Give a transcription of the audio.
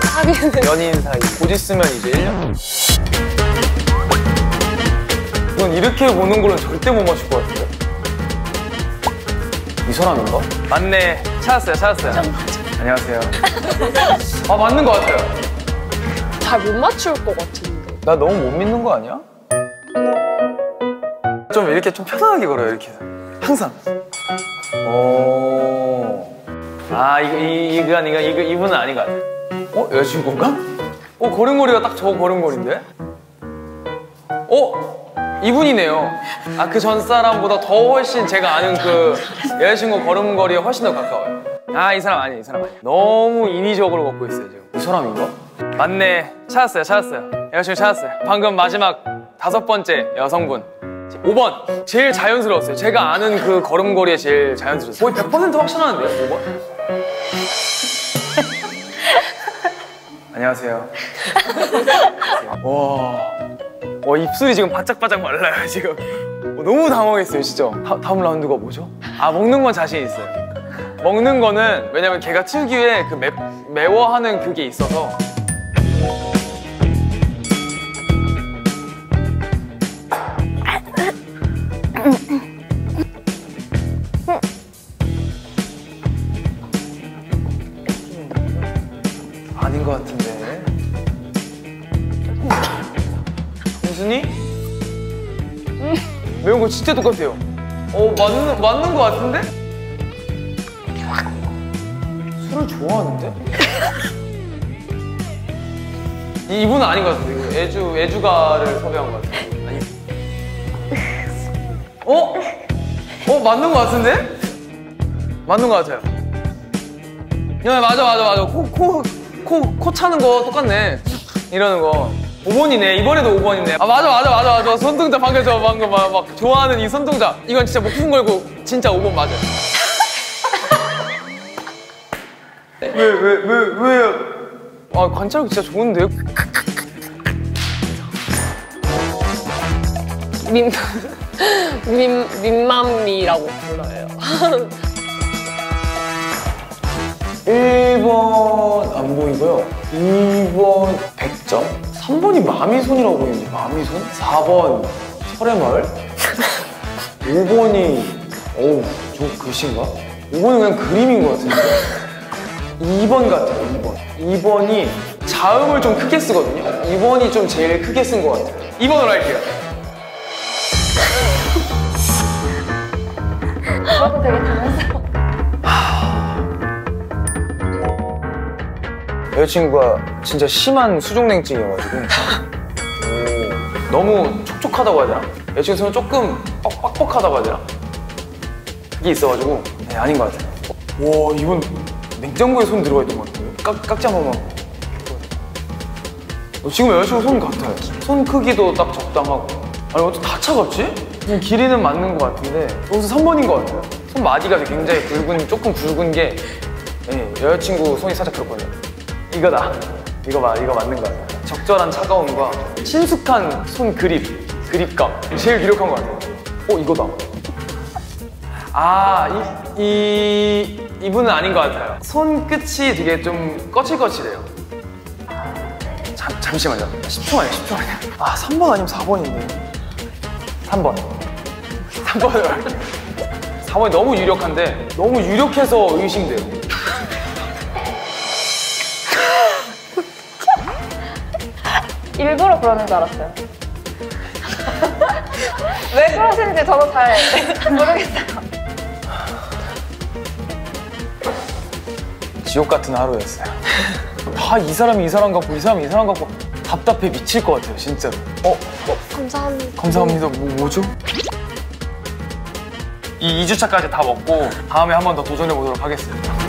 사귀는 연인 사이 곧 있으면 이제 1년. 이건 이렇게 보는 거는 절대 못 맞출 것 같아요. 이 사람인가? 맞네. 찾았어요. 안녕하세요. 아, 맞는 것 같아요. 잘 못 맞출 것 같은데. 나 너무 못 믿는 거 아니야? 좀 이렇게 좀 편안하게 걸어요, 이렇게. 항상. 오. 아, 이분은 아닌 것 같아. 어? 여자친구인가? 어, 걸음걸이가 딱 저 걸음걸인데? 어? 이분이네요. 아, 그 전 사람보다 더 훨씬 제가 아는 그 여자친구 걸음걸이에 훨씬 더 가까워요. 아, 이 사람 아니에요. 너무 인위적으로 걷고 있어요, 지금. 이 사람인가? 맞네. 찾았어요. 여자친구 찾았어요. 방금 마지막 5번째 여성분. 5번. 제일 자연스러웠어요. 제가 아는 그 걸음걸이에 제일 자연스러웠어요. 거의 100% 확신하는데요, 5번? 안녕하세요. 와, 입술이 지금 바짝바짝 말라요, 지금. 너무 당황했어요, 진짜. 다음 라운드가 뭐죠? 아, 먹는 건 자신 있어요. 먹는 거는 왜냐면 걔가 특유의 그 매워하는 그게 있어서. 아닌 것 같은데. 무슨이? 매운 거 진짜 똑같아요. 어, 맞는 것 같은데? 술을 좋아하는데? 이분은 아닌 것 같은데. 이거 애주가를 섭외한 것 같은데. 아니. 어? 어, 맞는 것 같은데? 맞는 것 같아요. 야, 맞아. 코 차는 거 똑같네. 이러는 거. 5번이네. 이번에도 5번이네. 아, 맞아. 손동작 방금 막 좋아하는 이 손동작. 이건 진짜 목숨 걸고 진짜 5번 맞아요. 왜? 아, 관찰력 진짜 좋은데요? 민맘미라고 불러요. 1번 안 보이고요. 2번 100점. 3번이 마미손이라고 보이는데, 마미손? 4번 설의 마을. 5번이 어우, 저 글씨인가? 5번은 그냥 그림인 것 같은데. 2번 같아요, 2번. 2번이 자음을 좀 크게 쓰거든요. 2번이 좀 제일 크게 쓴 것 같아요. 2번으로 할게요. 저도 되게 당황스러워. 여자친구가 진짜 심한 수족냉증이어가지고 너무 촉촉하다고 해야 되나? 여자친구 손은 조금 뻑뻑하다고 해야 되나? 이게 있어가지고 네, 아닌 것 같아요. 와, 이건 냉장고에 손 들어가 있던 것 같아요. 깍지 한 번만. 지금 여자친구 손 같아요. 손 크기도 딱 적당하고. 아니, 어떻게 다 차갑지? 길이는 맞는 것 같은데 여기서 3번인 것 같아요. 손 마디가 굉장히 조금 굵은 게 네, 여자친구 손이 살짝 그렇거든요. 이거다. 이거 맞는 거야. 적절한 차가움과 친숙한 손 그립감. 제일 유력한 거 같아요. 어, 이거다. 아, 이분은 아닌 것 같아요. 손끝이 되게 좀 거칠거칠해요. 잠시만요. 10초만요. 아, 3번 아니면 4번인데. 3번을 할게요. 4번이 너무 유력한데, 너무 유력해서 의심돼요. 일부러 그러는 줄 알았어요. 왜 그러시는지 저도 잘 모르겠어요. 지옥 같은 하루였어요. 다 이 사람이 이 사람 같고, 이 사람이 이 사람 같고, 답답해 미칠 것 같아요, 진짜로. 감사합니다. 감사합니다. 뭐죠? 이 2주차까지 다 먹고 다음에 한 번 더 도전해보도록 하겠습니다.